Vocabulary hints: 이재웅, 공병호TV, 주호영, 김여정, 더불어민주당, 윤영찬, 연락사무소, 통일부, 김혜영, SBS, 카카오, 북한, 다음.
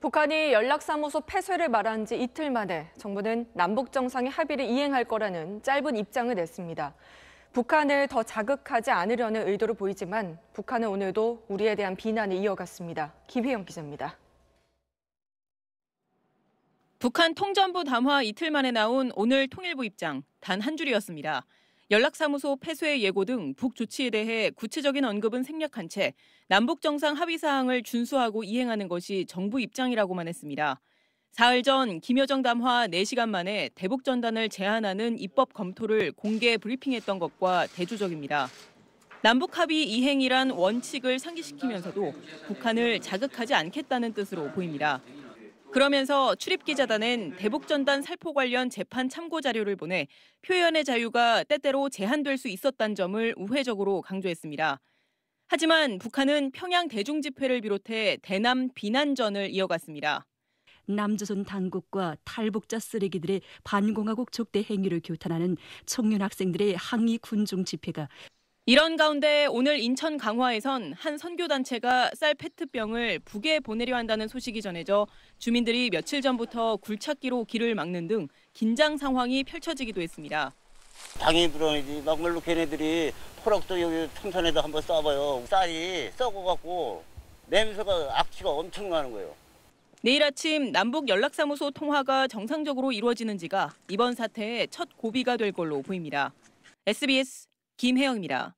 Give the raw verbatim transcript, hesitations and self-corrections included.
북한이 연락사무소 폐쇄를 말한 지 이틀 만에 정부는 남북정상의 합의를 이행할 거라는 짧은 입장을 냈습니다. 북한을 더 자극하지 않으려는 의도로 보이지만 북한은 오늘도 우리에 대한 비난을 이어갔습니다. 김혜영 기자입니다. 북한 통전부 담화 이틀 만에 나온 오늘 통일부 입장, 단 한 줄이었습니다. 연락사무소 폐쇄 예고 등 북조치에 대해 구체적인 언급은 생략한 채 남북정상 합의사항을 준수하고 이행하는 것이 정부 입장이라고만 했습니다. 사흘 전 김여정 담화 네 시간 만에 대북전단을 제한하는 입법 검토를 공개 브리핑했던 것과 대조적입니다. 남북 합의 이행이란 원칙을 상기시키면서도 북한을 자극하지 않겠다는 뜻으로 보입니다. 그러면서 출입기자단엔 대북전단 살포 관련 재판 참고 자료를 보내 표현의 자유가 때때로 제한될 수 있었다는 점을 우회적으로 강조했습니다. 하지만 북한은 평양 대중집회를 비롯해 대남 비난전을 이어갔습니다. 남조선 당국과 탈북자 쓰레기들의 반공화국 적대 행위를 규탄하는 청년 학생들의 항의 군중 집회가 이런 가운데 오늘 인천 강화에선 한 선교단체가 쌀 페트병을 북에 보내려 한다는 소식이 전해져 주민들이 며칠 전부터 굴착기로 길을 막는 등 긴장 상황이 펼쳐지기도 했습니다. 당연히 불안이지. 막말로 걔네들이 포락도 여기 풍선에다 한번 쏴봐요. 쌀이 썩어갖고 냄새가 악취가 엄청 나는 거예요. 내일 아침 남북 연락사무소 통화가 정상적으로 이루어지는지가 이번 사태의 첫 고비가 될 걸로 보입니다. 에스비에스 김혜영입니다.